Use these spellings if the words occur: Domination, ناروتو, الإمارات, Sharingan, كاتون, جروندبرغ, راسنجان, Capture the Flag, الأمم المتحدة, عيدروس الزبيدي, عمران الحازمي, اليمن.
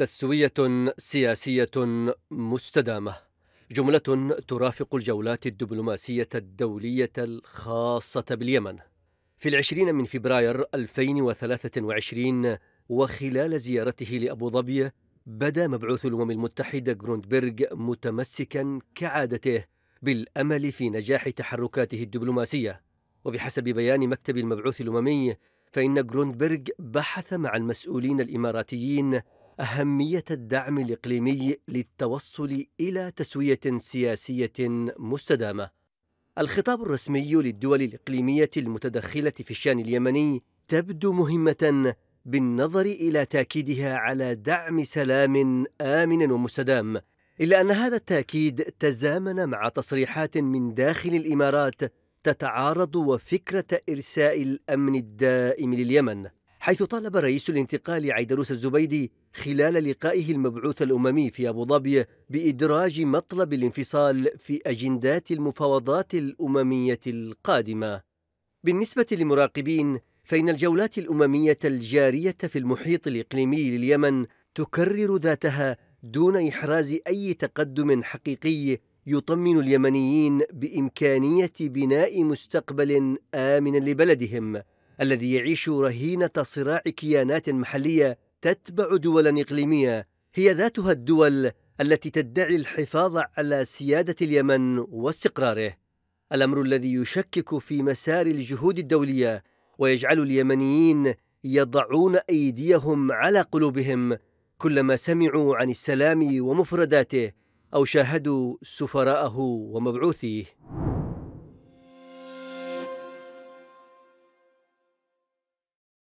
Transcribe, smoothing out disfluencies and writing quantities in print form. تسوية سياسية مستدامة، جملة ترافق الجولات الدبلوماسية الدولية الخاصة باليمن. في 20 فبراير 2023 وخلال زيارته لأبوظبي، بدا مبعوث الأمم المتحدة جروندبرغ متمسكا كعادته بالأمل في نجاح تحركاته الدبلوماسية. وبحسب بيان مكتب المبعوث الأممي، فإن جروندبرغ بحث مع المسؤولين الإماراتيين أهمية الدعم الإقليمي للتوصل إلى تسوية سياسية مستدامة. الخطاب الرسمي للدول الإقليمية المتدخلة في الشأن اليمني تبدو مهمة بالنظر إلى تأكيدها على دعم سلام آمن ومستدام، إلا أن هذا التأكيد تزامن مع تصريحات من داخل الإمارات تتعارض وفكرة إرساء الأمن الدائم لليمن، حيث طالب رئيس الانتقال عيدروس الزبيدي خلال لقائه المبعوث الأممي في أبوظبي بإدراج مطلب الانفصال في أجندات المفاوضات الأممية القادمة. بالنسبة للمراقبين، فإن الجولات الأممية الجارية في المحيط الإقليمي لليمن تكرر ذاتها دون إحراز أي تقدم حقيقي يطمن اليمنيين بإمكانية بناء مستقبل آمن لبلدهم، الذي يعيش رهينة صراع كيانات محلية تتبع دولا إقليمية هي ذاتها الدول التي تدعي الحفاظ على سيادة اليمن واستقراره، الأمر الذي يشكك في مسار الجهود الدولية ويجعل اليمنيين يضعون أيديهم على قلوبهم كلما سمعوا عن السلام ومفرداته أو شاهدوا سفراءه ومبعوثيه.